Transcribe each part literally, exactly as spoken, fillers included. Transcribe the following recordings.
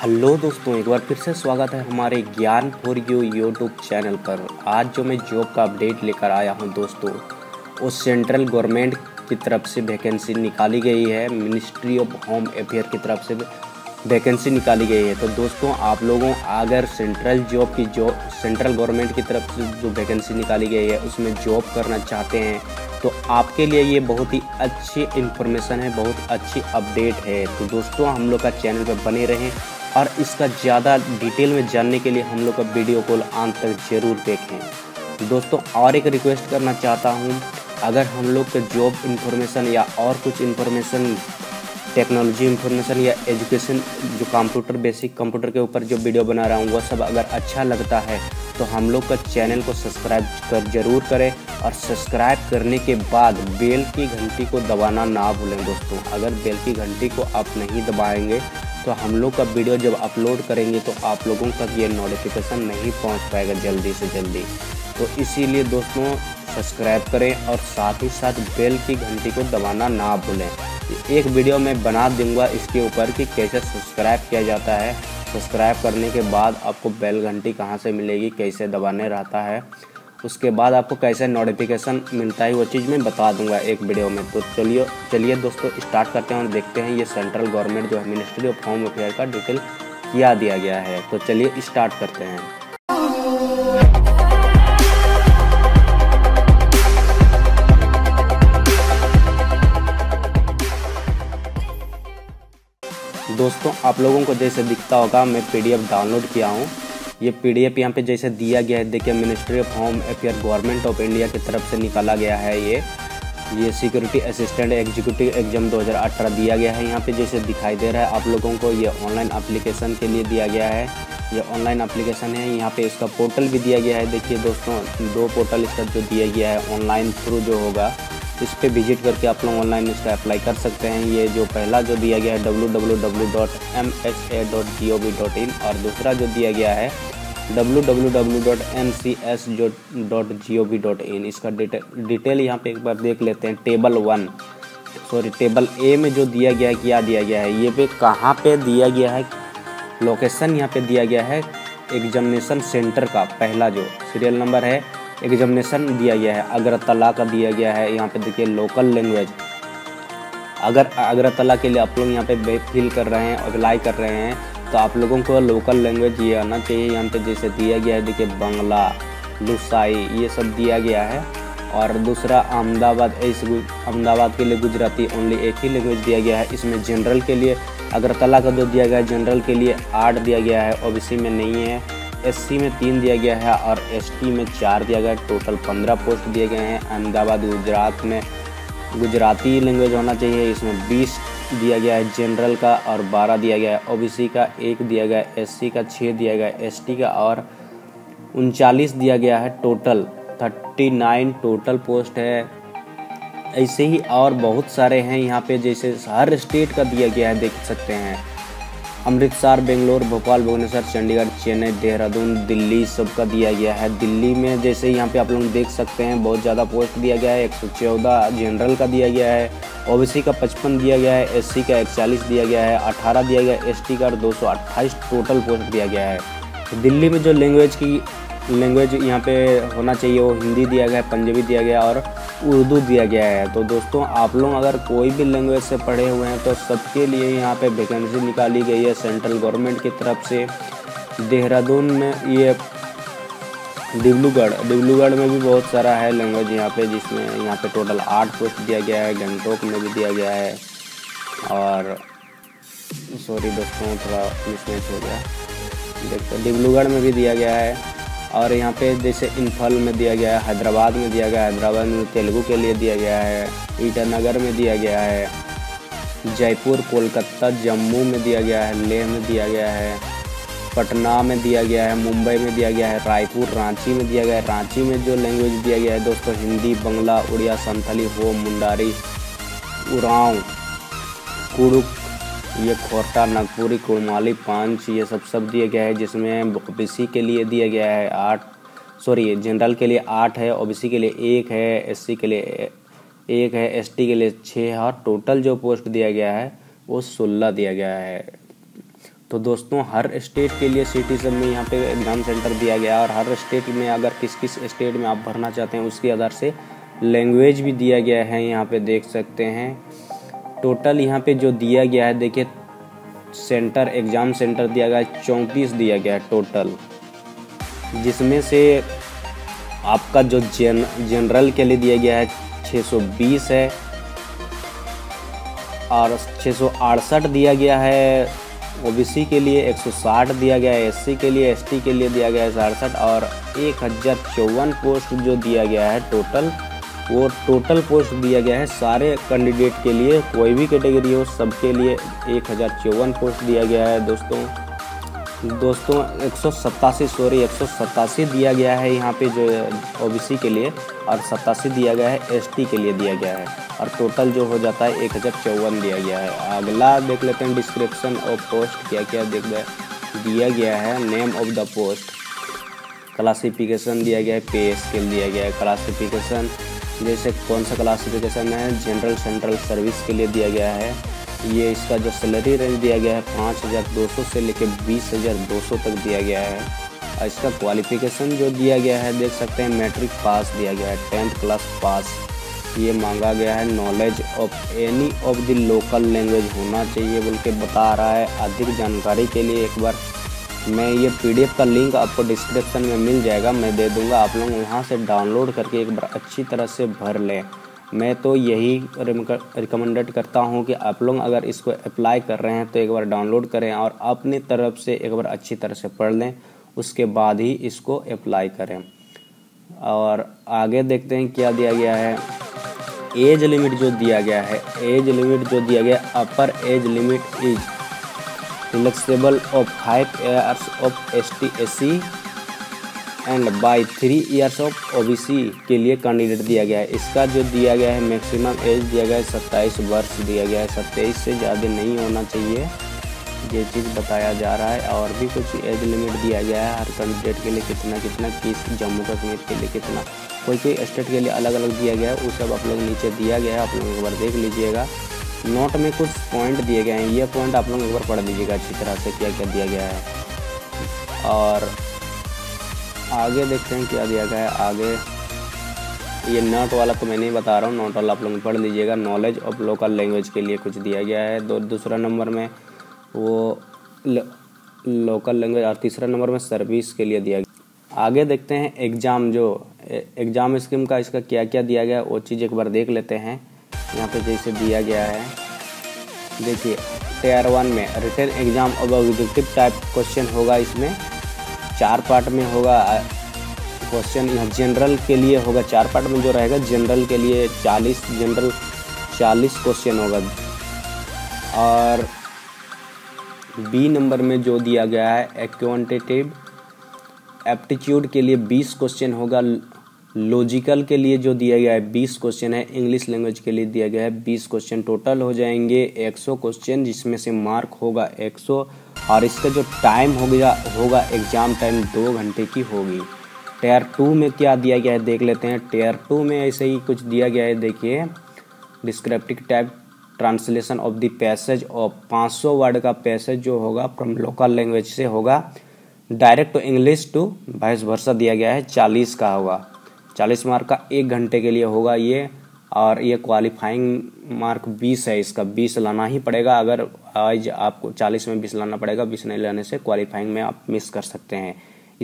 Hello दोस्तों, एक बार फिर से स्वागत है हमारे ज्ञान फोर यू यूट्यूब चैनल पर। आज जो मैं जॉब का अपडेट लेकर आया हूं दोस्तों, वो सेंट्रल गवर्नमेंट की तरफ से वैकेंसी निकाली गई है। मिनिस्ट्री ऑफ होम अफेयर की तरफ से वैकेंसी निकाली गई है। तो दोस्तों, आप लोगों अगर सेंट्रल जॉब की जो सेंट्रल गवर्नमेंट की तरफ से जो वैकेंसी निकाली गई है उसमें जॉब करना चाहते हैं तो आपके लिए ये बहुत ही अच्छी इन्फॉर्मेशन है, बहुत अच्छी अपडेट है। तो दोस्तों, हम लोग का चैनल पर बने रहें और इसका ज़्यादा डिटेल में जानने के लिए हम लोग का वीडियो कॉल अंत तक जरूर देखें। दोस्तों, और एक रिक्वेस्ट करना चाहता हूँ, अगर हम लोग का जॉब इन्फॉर्मेशन या और कुछ इन्फॉर्मेशन, टेक्नोलॉजी इन्फॉर्मेशन या एजुकेशन, जो कंप्यूटर बेसिक कंप्यूटर के ऊपर जो वीडियो बना रहा हूँ, वह सब अगर अच्छा लगता है तो हम लोग का चैनल को सब्सक्राइब कर जरूर करें और सब्सक्राइब करने के बाद बेल की घंटी को दबाना ना भूलें। दोस्तों, अगर बेल की घंटी को आप नहीं दबाएंगे तो हम लोग का वीडियो जब अपलोड करेंगे तो आप लोगों तक ये नोटिफिकेशन नहीं पहुंच पाएगा जल्दी से जल्दी। तो इसीलिए दोस्तों, सब्सक्राइब करें और साथ ही साथ बेल की घंटी को दबाना ना भूलें। एक वीडियो मैं बना दूंगा इसके ऊपर कि कैसे सब्सक्राइब किया जाता है, सब्सक्राइब करने के बाद आपको बेल घंटी कहाँ से मिलेगी, कैसे दबाने रहता है, उसके बाद आपको कैसे नोटिफिकेशन मिलता है, वो चीज़ मैं बता दूंगा एक वीडियो में। तो चलिए चलिए दोस्तों, स्टार्ट करते हैं और देखते हैं ये सेंट्रल गवर्नमेंट जो है मिनिस्ट्री ऑफ होम अफेयर का डिटेल क्या दिया गया है। तो चलिए स्टार्ट करते हैं। दोस्तों, आप लोगों को जैसे दिखता होगा मैं पीडीएफ डाउनलोड किया हूँ। ये पीडीएफ यहाँ पे जैसे दिया गया है, देखिए, ministry of home affair government of India की तरफ से निकाला गया है। ये ये सिक्योरिटी असिस्टेंट एग्जीक्यूटिव एग्जाम दो हज़ार अठारह दिया गया है। यहाँ पे जैसे दिखाई दे रहा है आप लोगों को, ये ऑनलाइन एप्लीकेशन के लिए दिया गया है। ये ऑनलाइन एप्लीकेशन है, यहाँ पे इसका पोर्टल भी दिया गया है। देखिए दोस्तों, दो पोर्टल इसका जो दिया गया है ऑनलाइन थ्रू जो होगा, इस पर विजिट करके आप लोग ऑनलाइन इसका अप्लाई कर सकते हैं। ये जो पहला जो दिया गया है W W W dot M H A dot G O V dot in और दूसरा जो दिया गया है W W W dot M C S dot G O V dot in. इसका डिटेल डिटेल यहाँ पे एक बार देख लेते हैं। Table one sorry table A में जो दिया गया है, क्या दिया गया है, ये पे कहाँ पे दिया गया है, लोकेशन यहाँ पे दिया गया है एग्जामिनेशन सेंटर का। पहला जो सीरियल नंबर है एग्जामिनेशन दिया गया है अगरतला का दिया गया है। यहाँ पे देखिए लोकल लैंग्वेज, अगर अगरतला के लिए आप लोग यहाँ पे फिल कर रहे हैं, अप्लाई कर रहे हैं, तो आप लोगों को लोकल लैंग्वेज ये आना चाहिए। यहाँ पे जैसे दिया गया है, देखिए बंगला, लुसाई, ये सब दिया गया है। और दूसरा अहमदाबाद, इस अहमदाबाद के लिए गुजराती ओनली एक ही लैंग्वेज दिया गया है। इसमें जनरल के लिए अगरतला का जो दिया गया है, जनरल के लिए आठ दिया गया है, ओ बी सी में नहीं है, एससी में तीन दिया गया है और एसटी में चार दिया गया है। टोटल पंद्रह पोस्ट दिए गए हैं। अहमदाबाद गुजरात में गुजराती लैंग्वेज होना चाहिए, इसमें बीस दिया गया है जनरल का और बारह दिया गया है ओबीसी का, एक दिया गया है एससी का, छः दिया गया है एसटी का और उनचालीस दिया गया है। Total thirty nine total post है। ऐसे ही और बहुत सारे हैं यहाँ पे, जैसे हर स्टेट का दिया गया है, देख सकते हैं। अमृतसर, बेंगलोर, भोपाल, भुवनेश्वर, चंडीगढ़, चेन्नई, देहरादून, दिल्ली, सबका दिया गया है। दिल्ली में जैसे यहाँ पे आप लोग देख सकते हैं बहुत ज़्यादा पोस्ट दिया गया है। एक सौ चौदह जनरल का दिया गया है, ओबीसी का पचपन दिया गया है, एससी का इकतालीस दिया गया है, अठारह दिया गया है एसटी का और दो सौ अट्ठाईस टोटल पोस्ट दिया गया है। दिल्ली में जो लैंग्वेज की लैंग्वेज यहाँ पे होना चाहिए वो हिंदी दिया गया है, पंजाबी दिया गया और उर्दू दिया गया है। तो दोस्तों, आप लोग अगर कोई भी लैंग्वेज से पढ़े हुए हैं तो सबके लिए यहाँ पे वैकेंसी निकाली गई है सेंट्रल गवर्नमेंट की तरफ से। देहरादून में, ये डिब्लूगढ़ डिब्लूगढ़ में भी बहुत सारा है लैंग्वेज यहाँ पे, जिसमें यहाँ पे टोटल आठ पोस्ट दिया गया है। गंगटोक में भी दिया गया है और सॉरी दोस्तों, थोड़ा मिसमैच हो गया, देखते डिब्लूगढ़ में भी दिया गया है। और यहाँ पे जैसे इम्फाल में दिया गया है, हैदराबाद में दिया गया है, हैदराबाद में तेलुगु के लिए दिया गया है, ईटानगर में दिया गया है, जयपुर, कोलकाता, जम्मू में दिया गया है, लेह में दिया गया है, पटना में दिया गया है, मुंबई में दिया गया है, रायपुर, रांची में दिया गया है। रांची में जो लैंग्वेज दिया गया है दोस्तों, हिंदी, बंगला, उड़िया, संथाली, हो, मुंडारी, उरांव, कुड़ुक, ये खोटा, नागपुरी, कोमाली, पांच, ये सब सब दिया गया है। जिसमें ओबीसी के लिए दिया गया है आठ, सॉरी जनरल के लिए आठ है, ओबीसी के लिए एक है, एससी के लिए एक है, एसटी के लिए छः है और टोटल जो पोस्ट दिया गया है वो सोलह दिया गया है। तो दोस्तों हर स्टेट के लिए सिटीजन में यहाँ पे एग्ज़ाम सेंटर दिया गया और हर स्टेट में अगर किस किस स्टेट में आप भरना चाहते हैं उसके आधार से लैंग्वेज भी दिया गया है, यहाँ पे देख सकते हैं। टोटल यहाँ पे जो दिया गया है, देखिए सेंटर एग्ज़ाम सेंटर दिया गया है चौंतीस दिया गया है टोटल, जिसमें से आपका जो जेन जनरल के लिए दिया गया है छः सौ बीस है और छः सौ अड़सठ दिया गया है, ओबीसी के लिए एक सौ साठ दिया गया है, एससी के लिए एसटी के लिए दिया गया है सड़सठ और एक हज़ार चौवन पोस्ट जो दिया गया है टोटल, वो टोटल पोस्ट दिया गया है सारे कैंडिडेट के लिए, कोई भी कैटेगरी हो सबके लिए एक हज़ार चौवन पोस्ट दिया गया है। दोस्तों दोस्तों एक सौ सतासी सॉरी एक सौ सतासी दिया गया है यहाँ पे जो ओबीसी के लिए और सतासी दिया गया है एसटी के लिए दिया गया है और टोटल जो हो जाता है एक हज़ार चौवन दिया गया है। अगला देख लेते हैं डिस्क्रिप्शन ऑफ पोस्ट क्या क्या देख दिया गया है, name of the post, classification दिया गया है, पे स्केल दिया गया है, क्लासिफिकेशन जैसे कौन सा क्लासिफिकेशन है, जनरल सेंट्रल सर्विस के लिए दिया गया है, ये इसका जो सैलरी रेंज दिया गया है पाँच हज़ार दो सौ से लेकर बीस हज़ार दो सौ तक दिया गया है और इसका क्वालिफ़िकेशन जो दिया गया है देख सकते हैं मैट्रिक पास दिया गया है, टेंथ क्लास पास ये मांगा गया है, knowledge of any of the local language होना चाहिए बोल के बता रहा है। अधिक जानकारी के लिए एक बार मैं ये पीडीएफ का लिंक आपको डिस्क्रिप्शन में मिल जाएगा, मैं दे दूंगा, आप लोग यहाँ से डाउनलोड करके एक बार अच्छी तरह से भर लें। मैं तो यही रिकमेंडेड करता हूँ कि आप लोग अगर इसको अप्लाई कर रहे हैं तो एक बार डाउनलोड करें और अपनी तरफ से एक बार अच्छी तरह से पढ़ लें, उसके बाद ही इसको अप्लाई करें। और आगे देखते हैं क्या दिया गया है, एज लिमिट जो दिया गया है, एज लिमिट जो दिया गया upper age limit is relaxable of five years of S T S C and by three years of O B C के लिए कैंडिडेट दिया गया है। इसका जो दिया गया है मैक्सिमम एज दिया गया है सत्ताईस वर्ष दिया गया है, सत्ताईस से ज़्यादा नहीं होना चाहिए, ये चीज़ बताया जा रहा है। और भी कुछ एज लिमिट दिया गया है हर कैंडिडेट के लिए कितना कितना, किस जम्मू कश्मीर के लिए कितना, कोई कोई स्टेट के लिए अलग अलग दिया गया है, वो सब आप लोग नीचे दिया गया है, आप लोग एक बार देख लीजिएगा। नोट में कुछ पॉइंट दिए गए हैं, ये पॉइंट आप लोग एक बार पढ़ लीजिएगा अच्छी तरह से क्या क्या दिया गया है। और आगे देखते हैं क्या दिया गया है, आगे ये नोट वाला तो मैं नहीं बता रहा हूँ, नोट वाला आप लोग पढ़ लीजिएगा। नॉलेज ऑफ लोकल लैंग्वेज के लिए कुछ दिया गया है, दो दूसरा नंबर में वो लोकल लैंग्वेज और तीसरा नंबर में सर्विस के लिए दिया गया। आगे देखते हैं एग्ज़ाम, जो एग्ज़ाम स्कीम का इसका क्या क्या दिया गया है वो चीज़ एक बार देख लेते हैं। यहाँ पे जैसे दिया गया है, देखिए टेयर वन में रिटर्न एग्ज़ाम अब ऑब्जेक्टिव टाइप क्वेश्चन होगा, इसमें चार पार्ट में होगा क्वेश्चन, यहाँ जनरल के लिए होगा चार पार्ट में जो रहेगा, जनरल के लिए चालीस जनरल चालीस क्वेश्चन होगा। और बी नंबर में जो दिया गया है एक्वांटिटेटिव एप्टीट्यूड के लिए बीस क्वेश्चन होगा, लॉजिकल के लिए जो दिया गया है बीस क्वेश्चन है, इंग्लिश लैंग्वेज के लिए दिया गया है बीस क्वेश्चन, टोटल हो जाएंगे एक सौ क्वेश्चन, जिसमें से मार्क होगा एक सौ और इसका जो टाइम हो गया होगा एग्ज़ाम टाइम दो घंटे की होगी। टेयर टू में क्या दिया गया है देख लेते हैं, टेयर टू में ऐसे ही कुछ दिया गया है, देखिए descriptive type translation of the passage of पाँच सौ वर्ड का पैसेज जो होगा फ्रॉम लोकल लैंग्वेज से होगा direct to English to vice versa दिया गया है, चालीस का होगा, चालीस मार्क का एक घंटे के लिए होगा ये। और ये क्वालिफाइंग मार्क बीस है, इसका बीस लाना ही पड़ेगा, अगर आज आपको चालीस में बीस लाना पड़ेगा, बीस नहीं लाने से क्वालिफाइंग में आप मिस कर सकते हैं।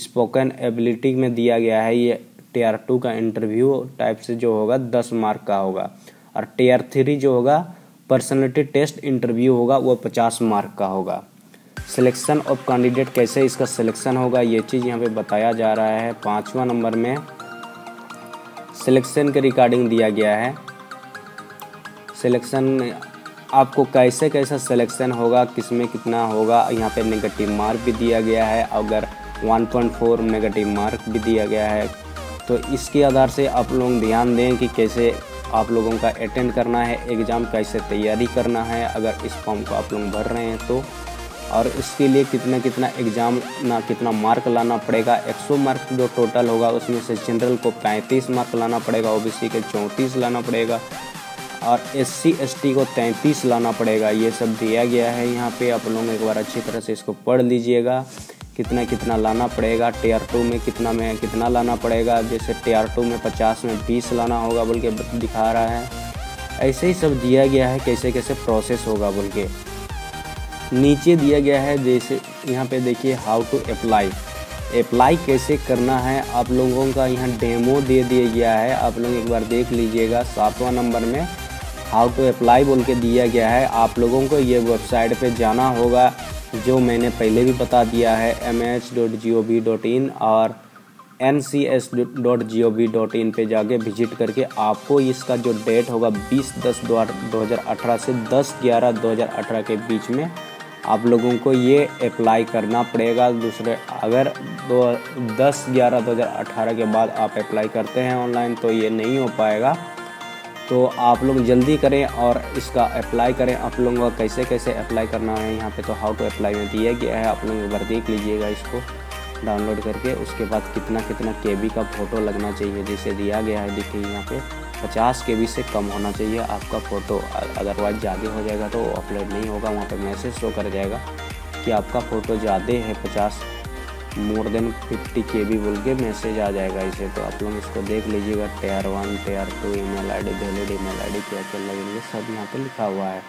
स्पोकन एबिलिटी में दिया गया है ये टेयर टू का इंटरव्यू टाइप से जो होगा दस मार्क का होगा और टेयर थ्री जो होगा पर्सनैलिटी टेस्ट इंटरव्यू होगा वो पचास मार्क का होगा। सिलेक्शन ऑफ कैंडिडेट कैसे इसका सिलेक्शन होगा ये चीज़ यहाँ पर बताया जा रहा है। पाँचवा नंबर में सिलेक्शन के रिगार्डिंग दिया गया है, सिलेक्शन आपको कैसे कैसा सिलेक्शन होगा, किसमें कितना होगा, यहाँ पे नेगेटिव मार्क भी दिया गया है, अगर one point four negative mark भी दिया गया है, तो इसके आधार से आप लोग ध्यान दें कि कैसे आप लोगों का अटेंड करना है एग्ज़ाम, कैसे तैयारी करना है अगर इस फॉर्म को आप लोग भर रहे हैं तो। और इसके लिए कितना कितना एग्ज़ाम ना कितना मार्क लाना पड़ेगा, एक सौ मार्क जो टोटल होगा उसमें से जनरल को पैंतीस मार्क लाना पड़ेगा, ओबीसी के चौंतीस लाना पड़ेगा और एससी एसटी को तैंतीस लाना पड़ेगा। ये सब दिया गया है यहाँ पे, आप लोग एक बार अच्छी तरह से इसको पढ़ लीजिएगा कितना कितना लाना पड़ेगा, टीयर टू में कितना में कितना लाना पड़ेगा। जैसे टीयर टू में पचास में बीस लाना होगा बोल के दिखा रहा है। ऐसे ही सब दिया गया है कैसे कैसे प्रोसेस होगा बोल के। नीचे दिया गया है जैसे यहाँ पे देखिए हाउ टू अप्लाई, अप्लाई कैसे करना है। आप लोगों का यहाँ डेमो दे दिया गया है, आप लोग एक बार देख लीजिएगा। सातवां नंबर में हाउ टू अप्लाई बोल के दिया गया है। आप लोगों को ये वेबसाइट पे जाना होगा जो मैंने पहले भी बता दिया है M H dot G O V dot in और M C S dot G O V dot in पे जाके विजिट करके आपको इसका जो डेट होगा बीस दस दो हज़ार अठारह से दस ग्यारह दो हज़ार अठारह के बीच में आप लोगों को ये अप्लाई करना पड़ेगा। दूसरे अगर दो दस ग्यारह दो हज़ार अठारह के बाद आप अप्लाई करते हैं ऑनलाइन तो ये नहीं हो पाएगा। तो आप लोग जल्दी करें और इसका अप्लाई करें। आप लोगों को कैसे कैसे अप्लाई करना है यहाँ पे तो हाउ टू अप्लाई में दिया गया है, आप लोग एक बार देख लीजिएगा इसको डाउनलोड करके। उसके बाद कितना कितना केबी का फ़ोटो लगना चाहिए जैसे दिया गया है, देखिए यहाँ पे पचास केबी से कम होना चाहिए आपका फ़ोटो, अदरवाइज ज़्यादा हो जाएगा तो अपलोड नहीं होगा। वहाँ पर मैसेज शो कर जाएगा कि आपका फ़ोटो ज़्यादा है पचास मोर देन फिफ्टी के बी बोल के मैसेज आ जाएगा इसे। तो आप लोग इसको देख लीजिएगा। Tier one tier two email ID valid email ID क्या क्या लगेंगे सब यहाँ पे लिखा हुआ है।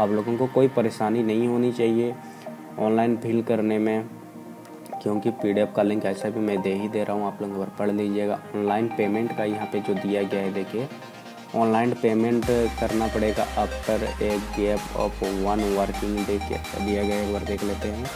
आप लोगों को कोई परेशानी नहीं होनी चाहिए ऑनलाइन फिल करने में, क्योंकि पीडीएफ का लिंक ऐसा भी मैं दे ही दे रहा हूँ, आप लोग एक बार पढ़ लीजिएगा। ऑनलाइन पेमेंट का यहाँ पर जो दिया गया है देखिए, ऑनलाइन पेमेंट करना पड़ेगा after a gap of one working day क्या दिया गया है एक बार देख लेते हैं।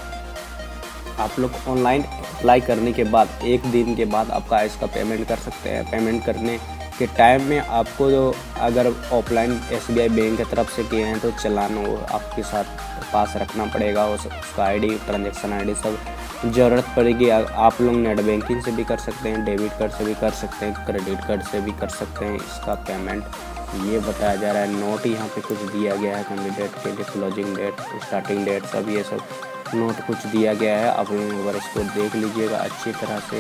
आप लोग ऑनलाइन अप्लाई करने के बाद एक दिन के बाद आपका इसका पेमेंट कर सकते हैं। पेमेंट करने के टाइम में आपको जो अगर ऑफलाइन एसबीआई बैंक की तरफ से किए हैं तो चलान आपके साथ पास रखना पड़ेगा, उसका आईडी ट्रांजैक्शन आईडी सब ज़रूरत पड़ेगी। आप लोग नेट बैंकिंग से भी कर सकते हैं, डेबिट कार्ड से भी कर सकते हैं, क्रेडिट कार्ड से भी कर सकते हैं इसका पेमेंट ये बताया जा रहा है। नोट यहाँ पे कुछ दिया गया है कैंडिडेट के लिए क्लोजिंग डेट स्टार्टिंग डेट सब ये सब नोट कुछ दिया गया है, आप लोग एक बार इसको देख लीजिएगा अच्छी तरह से।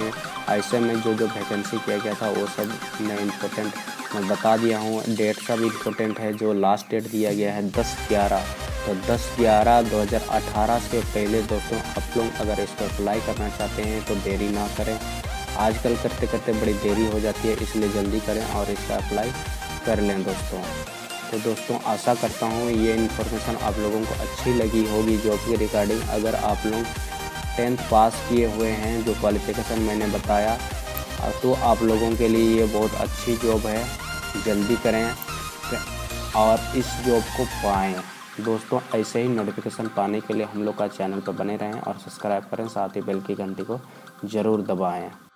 ऐसे में जो जो वैकेंसी किया गया था वो सब मैं इम्पोर्टेंट मैं बता दिया हूँ। डेट सब इम्पोर्टेंट है, जो लास्ट डेट दिया गया है दस ग्यारह, तो दस ग्यारह दो हज़ार अठारह से पहले दोस्तों आप लोग अगर इसको अप्लाई करना चाहते हैं तो देरी ना करें। आजकल करते करते बड़ी देरी हो जाती है, इसलिए जल्दी करें और इसका अप्लाई कर लें दोस्तों। तो दोस्तों आशा करता हूँ ये इन्फॉर्मेशन आप लोगों को अच्छी लगी होगी जॉब की रिगार्डिंग। अगर आप लोग टेंथ पास किए हुए हैं जो क्वालिफिकेशन मैंने बताया तो आप लोगों के लिए ये बहुत अच्छी जॉब है, जल्दी करें और इस जॉब को पाएँ दोस्तों। ऐसे ही नोटिफिकेशन पाने के लिए हम लोग का चैनल पर बने रहें और सब्सक्राइब करें, साथ ही बेल की घंटी को ज़रूर दबाएँ।